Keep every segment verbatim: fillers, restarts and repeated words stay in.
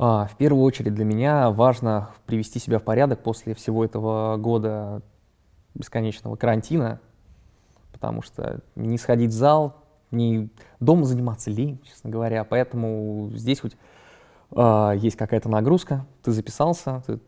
В первую очередь для меня важно привести себя в порядок после всего этого года бесконечного карантина, потому что не сходить в зал, не дома заниматься лень, честно говоря, поэтому здесь хоть э, есть какая-то нагрузка, ты записался, ты,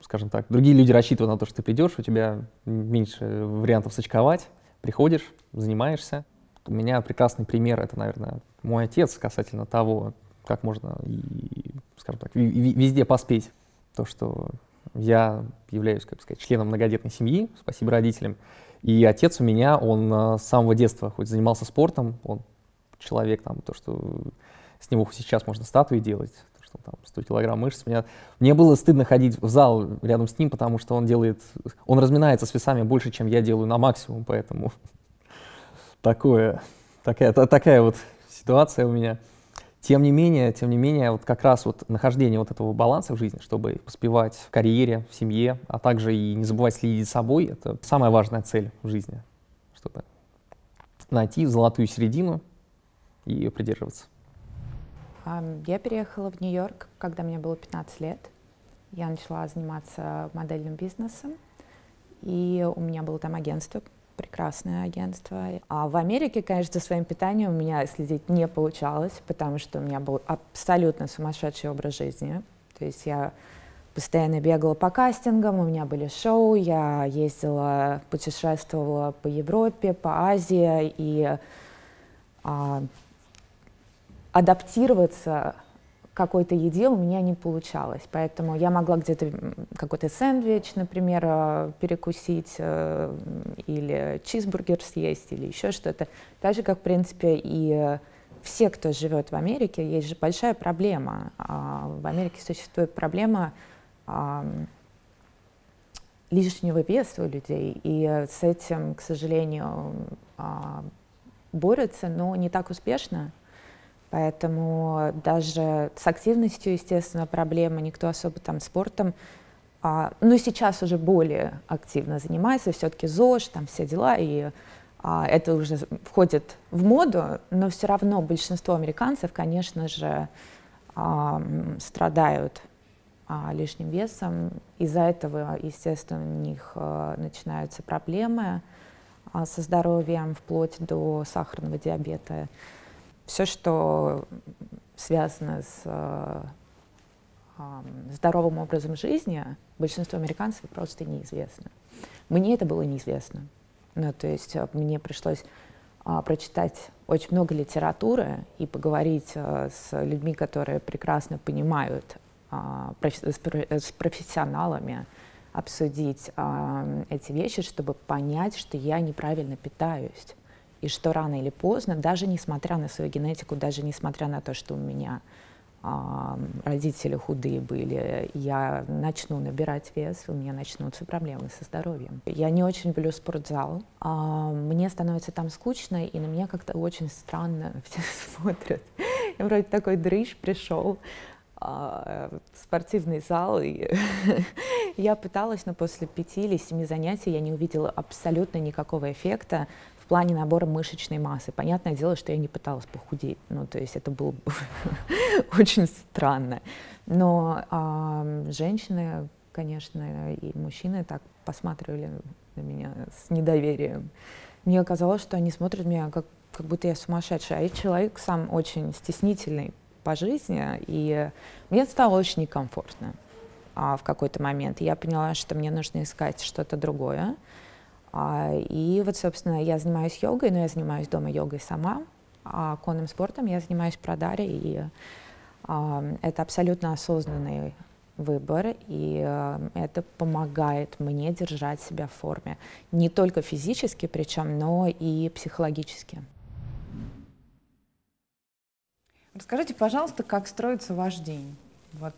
скажем так, другие люди рассчитывают на то, что ты придешь, у тебя меньше вариантов сочковать, приходишь, занимаешься. У меня прекрасный пример, это, наверное, мой отец касательно того, как можно и, скажем так, везде поспеть. То, что я являюсь, как бы сказать, членом многодетной семьи, спасибо родителям. И отец у меня, он с самого детства хоть занимался спортом, он человек, там, то, что с него сейчас можно статуи делать, то, что там сто килограмм мышц. Меня, мне было стыдно ходить в зал рядом с ним, потому что он делает, он разминается с весами больше, чем я делаю на максимум, поэтому такое, такая, такая вот ситуация у меня. Тем не менее, тем не менее, вот как раз вот нахождение вот этого баланса в жизни, чтобы поспевать в карьере, в семье, а также и не забывать следить за собой, это самая важная цель в жизни, чтобы найти золотую середину и ее придерживаться. Я переехала в Нью-Йорк, когда мне было пятнадцать лет. Я начала заниматься модельным бизнесом, и у меня было там агентство. Прекрасное агентство. А в Америке, конечно, за своим питанием у меня следить не получалось, потому что у меня был абсолютно сумасшедший образ жизни. То есть я постоянно бегала по кастингам, у меня были шоу, я ездила, путешествовала по Европе, по Азии, и а, адаптироваться к какой-то еде у меня не получалось. Поэтому я могла где-то какой-то сэндвич, например, перекусить, или чизбургер съесть, или еще что-то. Так же, как, в принципе, и все, кто живет в Америке, есть же большая проблема. В Америке существует проблема лишнего веса у людей, и с этим, к сожалению, борются, но не так успешно. Поэтому даже с активностью, естественно, проблема, никто особо там спортом, а, ну, сейчас уже более активно занимается, все-таки ЗОЖ, там все дела, и а, это уже входит в моду, но все равно большинство американцев, конечно же, а, страдают а, лишним весом, из-за этого, естественно, у них а, начинаются проблемы а, со здоровьем, вплоть до сахарного диабета. Все, что связано с э, э, здоровым образом жизни, большинству американцев просто неизвестно. Мне это было неизвестно. Ну, то есть мне пришлось э, прочитать очень много литературы и поговорить э, с людьми, которые прекрасно понимают, э, профи с, профи с профессионалами, обсудить э, эти вещи, чтобы понять, что я неправильно питаюсь. И что рано или поздно, даже несмотря на свою генетику, даже несмотря на то, что у меня э, родители худые были, я начну набирать вес, у меня начнутся проблемы со здоровьем. Я не очень люблю спортзал, э, мне становится там скучно, и на меня как-то очень странно все смотрят. Я вроде такой дрыщ пришел э, в спортивный зал, и я пыталась, но после пяти или семи занятий я не увидела абсолютно никакого эффекта. В плане набора мышечной массы. Понятное дело, что я не пыталась похудеть, ну, то есть это было очень странно. Но э, женщины, конечно, и мужчины так посматривали на меня с недоверием. Мне казалось, что они смотрят меня, как, как будто я сумасшедшая. А я человек сам очень стеснительный по жизни, и мне стало очень некомфортно а, в какой-то момент. Я поняла, что мне нужно искать что-то другое. И вот, собственно, я занимаюсь йогой, но я занимаюсь дома йогой сама, а конным спортом я занимаюсь в Прадаре, и а, это абсолютно осознанный выбор, и а, это помогает мне держать себя в форме, не только физически причем, но и психологически. Расскажите, пожалуйста, как строится ваш день? Вот,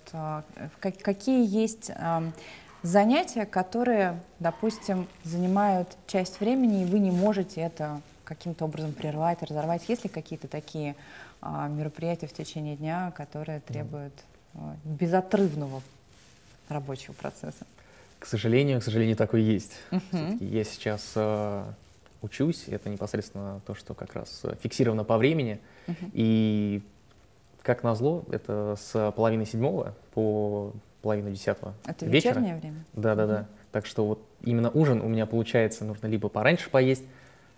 какие есть занятия, которые, допустим, занимают часть времени, и вы не можете это каким-то образом прервать, разорвать? Есть ли какие-то такие мероприятия в течение дня, которые требуют безотрывного рабочего процесса? К сожалению, к сожалению, так и есть. Uh-huh. Я сейчас э, учусь, это непосредственно то, что как раз фиксировано по времени. Uh-huh. И, как назло, это с половины седьмого по половину десятого это вечера. Это вечернее время? Да, да, uh-huh. да. Так что вот именно ужин у меня получается, нужно либо пораньше поесть,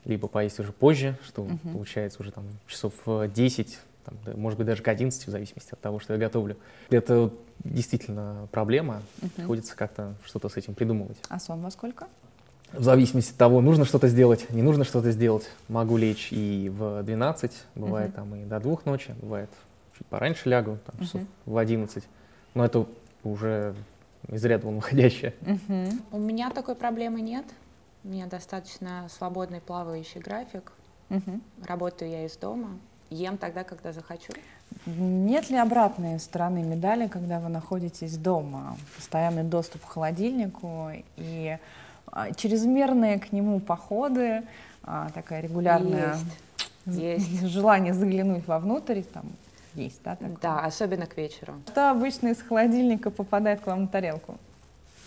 либо поесть уже позже, что uh-huh. получается уже там часов десять, там, может быть, даже к одиннадцати, в зависимости от того, что я готовлю. Это действительно проблема, угу. приходится как-то что-то с этим придумывать. А сон во сколько? В зависимости от того, нужно что-то сделать, не нужно что-то сделать. Могу лечь и в двенадцать, бывает угу. там и до двух ночи, бывает чуть пораньше лягу, там, угу. часов в одиннадцать. Но это уже из ряда вон выходящее. Угу. У меня такой проблемы нет. У меня достаточно свободный плавающий график. Угу. Работаю я из дома. Ем тогда, когда захочу. Нет ли обратной стороны медали, когда вы находитесь дома? Постоянный доступ к холодильнику и чрезмерные к нему походы, такая регулярная есть. Желание заглянуть вовнутрь. Там есть, да? Такое? Да, особенно к вечеру. Что обычно из холодильника попадает к вам на тарелку?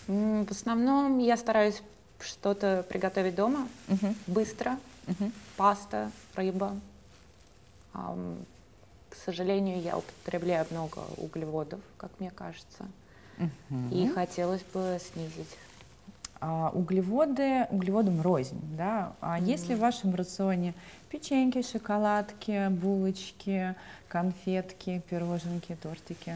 В основном я стараюсь что-то приготовить дома, угу. быстро, угу. паста, рыба. К сожалению, я употребляю много углеводов, как мне кажется, угу. и хотелось бы снизить. А, углеводы, углеводам рознь, да? А угу. есть ли в вашем рационе печеньки, шоколадки, булочки, конфетки, пироженки, тортики?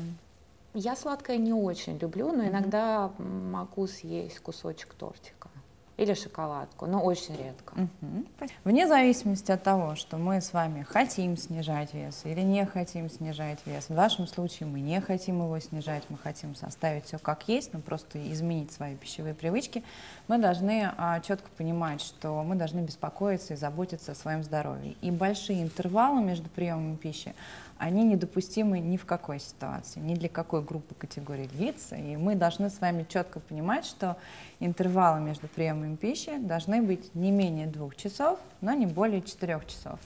Я сладкое не очень люблю, но угу. иногда могу съесть кусочек тортика. Или шоколадку, но очень редко. Угу. Вне зависимости от того, что мы с вами хотим снижать вес или не хотим снижать вес, в вашем случае мы не хотим его снижать, мы хотим составить все как есть, но просто изменить свои пищевые привычки, мы должны а, четко понимать, что мы должны беспокоиться и заботиться о своем здоровье. И большие интервалы между приемами пищи, они недопустимы ни в какой ситуации, ни для какой группы категории лиц. И мы должны с вами четко понимать, что интервалы между приемами пищи должны быть не менее двух часов, но не более четырех часов.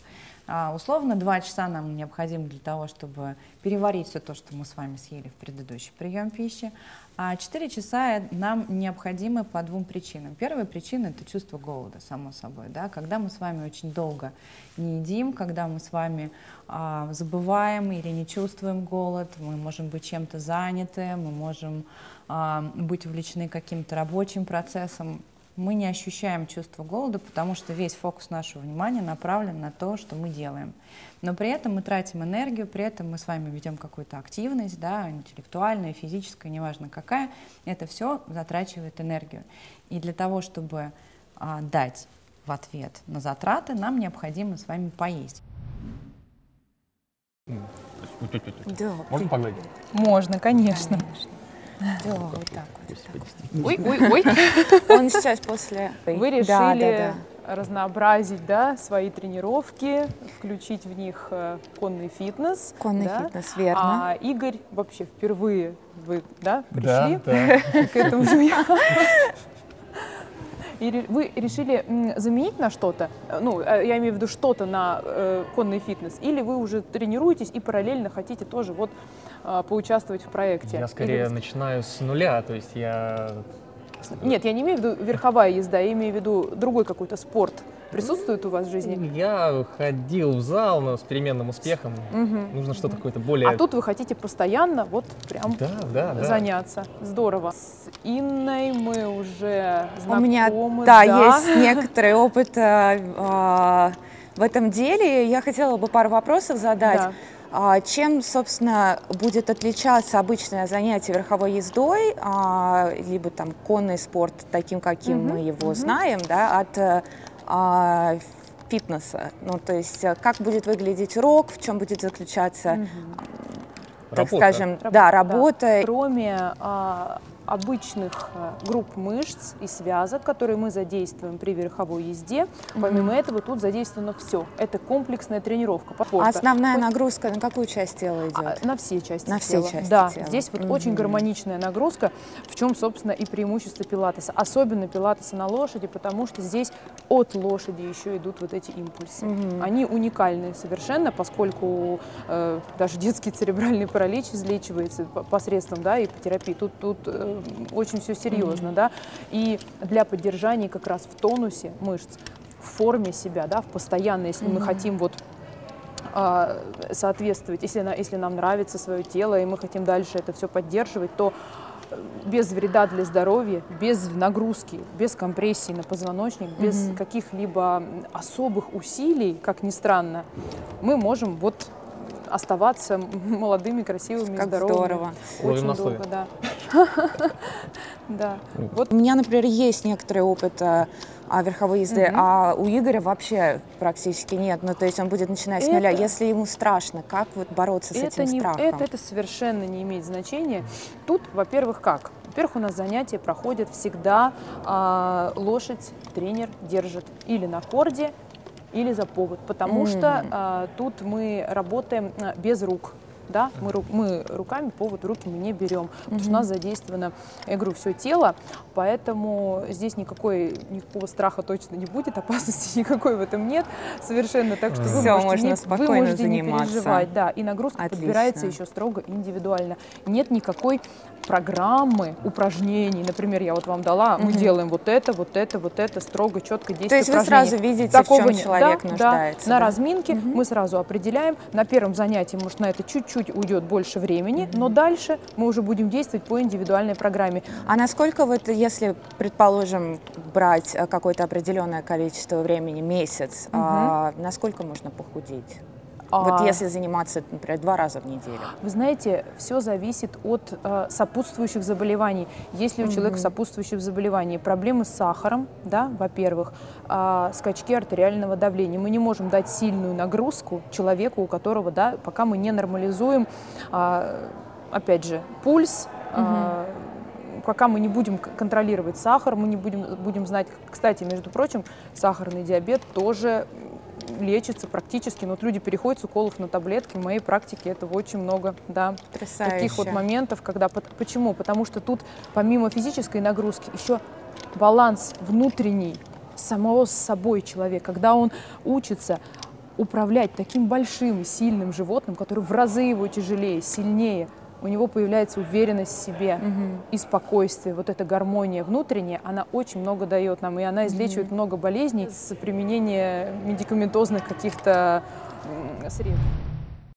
А, условно, два часа нам необходимо для того, чтобы переварить все то, что мы с вами съели в предыдущий прием пищи. А четыре часа нам необходимы по двум причинам. Первая причина – это чувство голода, само собой. Да? Когда мы с вами очень долго не едим, когда мы с вами а, забываем или не чувствуем голод, мы можем быть чем-то заняты, мы можем а, быть увлечены каким-то рабочим процессом. Мы не ощущаем чувство голода, потому что весь фокус нашего внимания направлен на то, что мы делаем. Но при этом мы тратим энергию, при этом мы с вами ведем какую-то активность, да, интеллектуальную, физическую, неважно какая. Это все затрачивает энергию. И для того, чтобы а, дать в ответ на затраты, нам необходимо с вами поесть. Да. Можно погладить? Можно, конечно. конечно. Да, вот так вот. Ой-ой-ой. Он сейчас после... Вы решили да, да, да. разнообразить да, свои тренировки, включить в них конный фитнес. Конный да? фитнес, верно. А Игорь вообще впервые вы да, пришли да, да. к этому занятию. И вы решили заменить на что-то, ну, я имею в виду что-то на э, конный фитнес, или вы уже тренируетесь и параллельно хотите тоже вот э, поучаствовать в проекте? Я скорее вы... начинаю с нуля, то есть я... Нет, я не имею в виду верховая езда, я имею в виду другой какой-то спорт. Присутствует у вас в жизни? Я ходил в зал, но с переменным успехом. Угу. Нужно что-то какое-то более... А тут вы хотите постоянно вот прям да, да, заняться. Да. Здорово. С Инной мы уже знакомы. У меня, да, да. есть некоторый опыт а, в этом деле. Я хотела бы пару вопросов задать. Да. А, чем, собственно, будет отличаться обычное занятие верховой ездой, а, либо там конный спорт, таким, каким угу. мы его угу. знаем, да, от... фитнеса, ну то есть как будет выглядеть урок, в чем будет заключаться, угу. так работа. скажем, работа, да, работа. Да. Кроме а, обычных групп мышц и связок, которые мы задействуем при верховой езде. Помимо mm-hmm. этого, тут задействовано все. Это комплексная тренировка. А основная Хоть... нагрузка на какую часть тела идет? На все части на тела. Все части да, тела. Здесь вот mm-hmm. очень гармоничная нагрузка, в чем, собственно, и преимущество пилатеса. Особенно пилатеса на лошади, потому что здесь от лошади еще идут вот эти импульсы. Mm-hmm. Они уникальны совершенно, поскольку э, даже детский церебральный паралич излечивается посредством да, ипотерапии. Тут, тут очень все серьезно, mm-hmm. да, и для поддержания как раз в тонусе мышц, в форме себя, да, в постоянной, если mm-hmm. мы хотим вот а, соответствовать, если, если нам нравится свое тело, и мы хотим дальше это все поддерживать, то без вреда для здоровья, без нагрузки, без компрессии на позвоночник, mm-hmm. без каких-либо особых усилий, как ни странно, мы можем вот оставаться молодыми, красивыми, как здоровыми. Здорово. Очень Ложим долго, да. да. Вот. У меня, например, есть некоторый опыт а, верховой езды, угу. а у Игоря вообще практически нет. Ну, то есть он будет начинать с это... нуля. Если ему страшно, как вот бороться с это этим не... страхом? Это, это совершенно не имеет значения. Тут, во-первых, как? Во-первых, у нас занятия проходят всегда а, лошадь, тренер держит или на корде, или за повод, потому mm. что а, тут мы работаем а, без рук. Да? Мы, мы руками повод, руки мы не берем, mm-hmm. потому что у нас задействовано, я говорю, все тело, поэтому здесь никакой, никакого страха точно не будет, опасности никакой в этом нет совершенно, так что mm-hmm. вы, все можете, можно не, спокойно вы можете не переживать. Да, и нагрузка Отлично. Подбирается еще строго индивидуально. Нет никакой программы упражнений, например, я вот вам дала, mm-hmm. мы делаем вот это, вот это, вот это, строго, четко десять упражнений. То есть упражнений. Вы сразу видите, Такого в чем нет. человек да, нуждается. Да. На да? разминке mm-hmm. мы сразу определяем, на первом занятии, может, на это чуть-чуть чуть уйдет больше времени, mm-hmm. но дальше мы уже будем действовать по индивидуальной программе. А насколько вот, если, предположим, брать какое-то определенное количество времени, месяц, mm-hmm. а, насколько можно похудеть? А... Вот если заниматься, например, два раза в неделю. Вы знаете, все зависит от э, сопутствующих заболеваний. Если у mm-hmm. человека сопутствующие заболевания, проблемы с сахаром, да, во-первых, э, скачки артериального давления. Мы не можем дать сильную нагрузку человеку, у которого, да, пока мы не нормализуем, э, опять же, пульс, mm-hmm. э, пока мы не будем контролировать сахар, мы не будем, будем знать. Кстати, между прочим, сахарный диабет тоже... лечится практически, но вот люди переходят с уколов на таблетки, в моей практике этого очень много, да, Потрясающе. Таких вот моментов, когда, почему? Потому что тут помимо физической нагрузки еще баланс внутренний самого с собой человека, когда он учится управлять таким большим и сильным животным, который в разы его тяжелее, сильнее, у него появляется уверенность в себе mm-hmm. и спокойствие. Вот эта гармония внутренняя, она очень много дает нам, и она излечивает mm-hmm. много болезней с применения медикаментозных каких-то средств.